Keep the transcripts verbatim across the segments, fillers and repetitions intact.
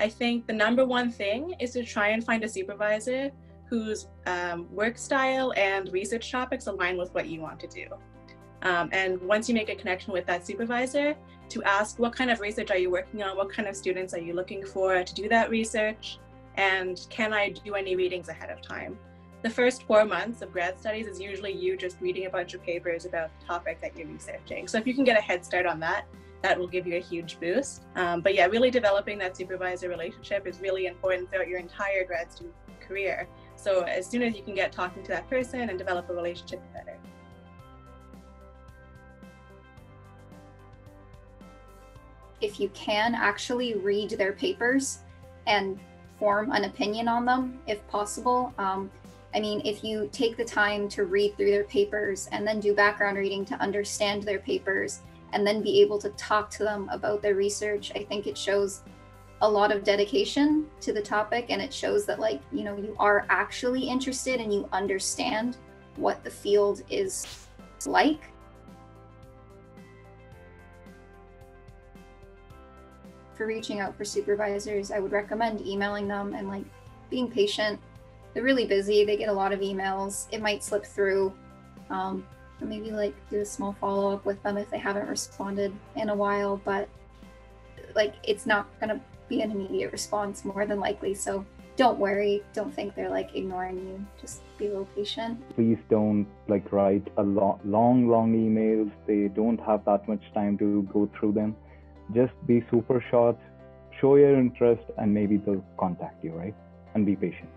I think the number one thing is to try and find a supervisor whose um, work style and research topics align with what you want to do. Um, and once you make a connection with that supervisor, to ask what kind of research are you working on, what kind of students are you looking for to do that research, and can I do any readings ahead of time? The first four months of grad studies is usually you just reading a bunch of papers about the topic that you're researching. So if you can get a head start on that, that will give you a huge boost. Um, but yeah, really developing that supervisor relationship is really important throughout your entire grad student career. So as soon as you can get talking to that person and develop a relationship, the better. If you can actually read their papers and form an opinion on them, if possible. Um, I mean, if you take the time to read through their papers and then do background reading to understand their papers and then be able to talk to them about their research, I think it shows a lot of dedication to the topic, and it shows that, like, you know, you are actually interested and you understand what the field is like. For reaching out for supervisors, I would recommend emailing them and, like, being patient. They're really busy, they get a lot of emails, it might slip through. Um, or maybe, like, do a small follow-up with them if they haven't responded in a while, but, like, it's not gonna be an immediate response more than likely, so don't worry, don't think they're, like, ignoring you, just be a little patient. Please don't, like, write a lo long, long emails, they don't have that much time to go through them. Just be super short, show your interest, and maybe they'll contact you, right? And be patient.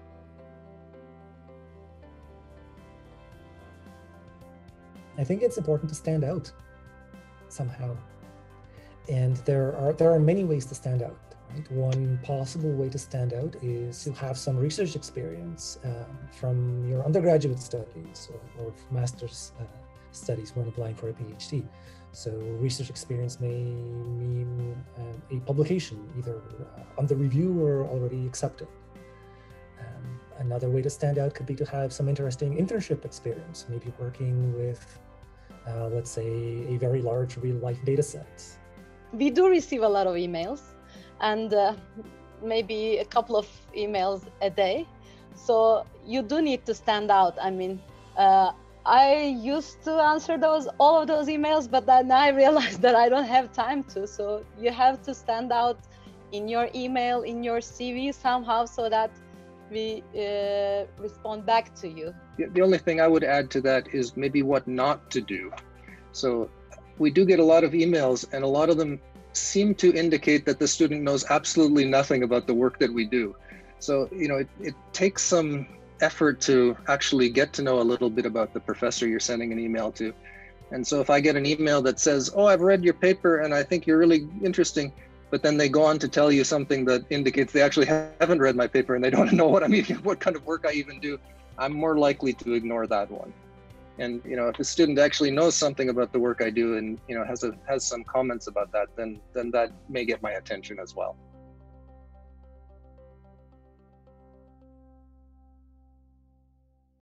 I think it's important to stand out somehow. And there are, there are many ways to stand out, right? One possible way to stand out is to have some research experience uh, from your undergraduate studies or, or master's uh, studies when applying for a PhD. So research experience may mean uh, a publication, either uh, under review or already accepted. Um, another way to stand out could be to have some interesting internship experience, maybe working with, uh, let's say, a very large real-life data set. We do receive a lot of emails, and uh, maybe a couple of emails a day. So you do need to stand out. I mean, uh, I used to answer those all of those emails, but then I realized that I don't have time to. So you have to stand out in your email, in your C V somehow, so that we uh, respond back to you. The only thing I would add to that is maybe what not to do. So we do get a lot of emails, and a lot of them seem to indicate that the student knows absolutely nothing about the work that we do. So, you know, it, it takes some effort to actually get to know a little bit about the professor you're sending an email to. And so if I get an email that says, oh, I've read your paper and I think you're really interesting, but then they go on to tell you something that indicates they actually haven't read my paper and they don't know what I mean, what kind of work I even do, I'm more likely to ignore that one. And, you know, if a student actually knows something about the work I do and, you know, has a, has some comments about that, then, then that may get my attention as well.